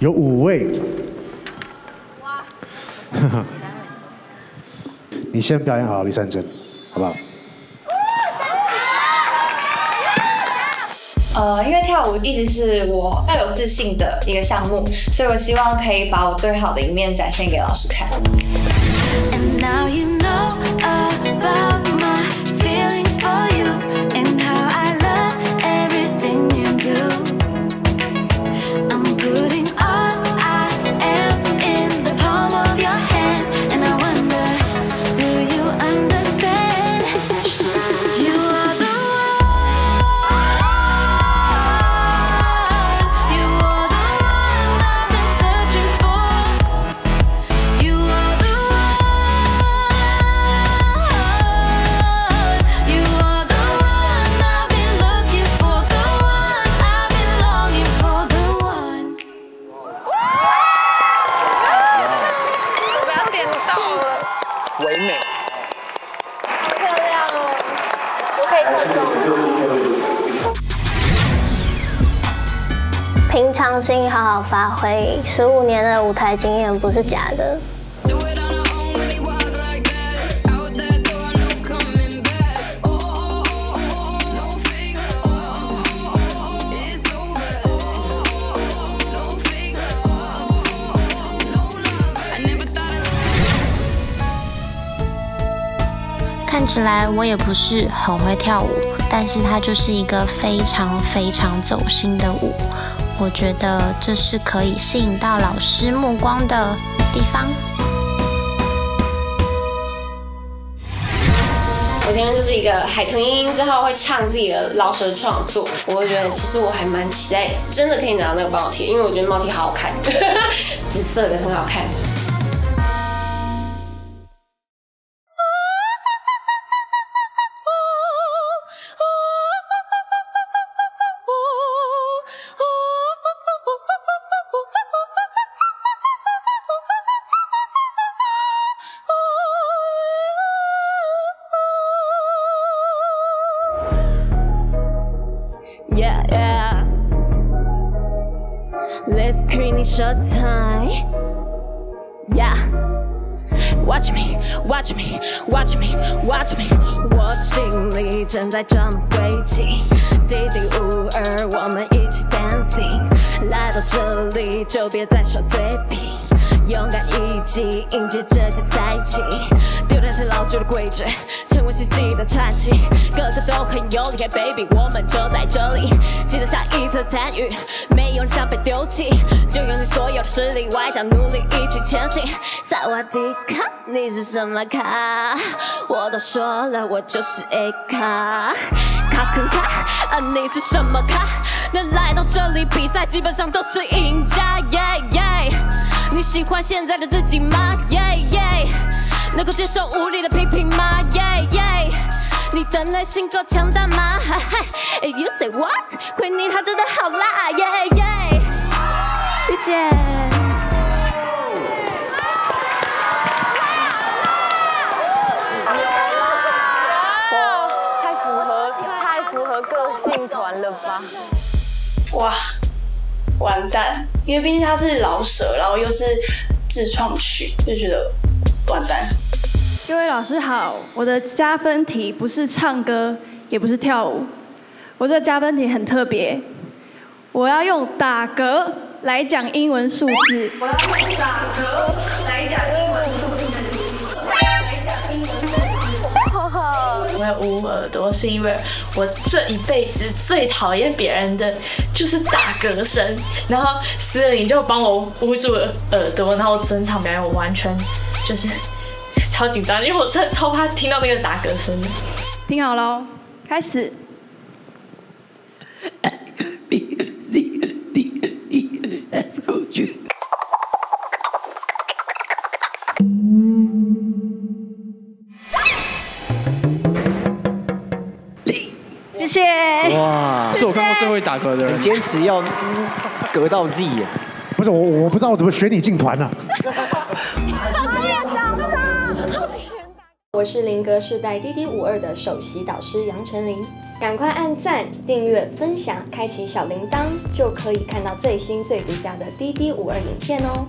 有5位。哇！你先表演好李善珍，好不好？ 因为跳舞一直是我最有自信的一个项目，所以我希望可以把我最好的一面展现给老师看。平常心，好好发挥。15年的舞台经验不是假的。看起来我也不是很会跳舞，但是它就是一个非常走心的舞。 我觉得这是可以吸引到老师目光的地方。我今天就是一个海豚音之后会唱自己的饶舌创作，我会觉得其实我还蛮期待，真的可以拿那个帽贴，因为我觉得帽贴好好看，紫色的很好看。 Let's create short time. Yeah, watch me, watch me, watch me, watch me. 我心里正在装鬼气，滴滴52，我们一起 dancing。来到这里就别再耍嘴皮，勇敢一击迎接这个赛季。丢掉这老旧的规矩，成为新时代传奇。个个都很有理 ，baby， 我们就在这里，期待下一次参与。 没有人想被丢弃，就用尽所有的实力，外加努力一起前行。萨瓦迪卡，你是什么卡？我都说了，我就是 A 卡。卡肯卡，你是什么卡？能来到这里比赛，基本上都是赢家。你喜欢现在的自己吗？能够接受无理的批评吗？你的内心够强大吗？ You say what？ 亏你他真的好辣，谢谢。哇，太符合个性团了吧？哇，完蛋！因为毕竟他是饶舌，然后又是自创曲，就觉得完蛋。各位老师好，我的加分题不是唱歌，也不是跳舞。 我这加分题很特别，我要用打嗝来讲英文数字。我要用打嗝来讲英文数字，我有捂耳朵是因为我这一辈子最讨厌别人的就是打嗝声，然后思琳就帮我捂住耳朵，然后整场表演我完全就是超紧张，因为我真的超怕听到那个打嗝声。听好喽，开始。 谢谢。哇，是我看过最会打嗝的人。坚持要嗝到 Z 耶，不是我不知道我怎么选你进团呢。我是林格世代滴滴52的首席导师杨丞琳。赶快按赞、订阅、分享、开启小铃铛，就可以看到最新最独家的滴滴52影片哦。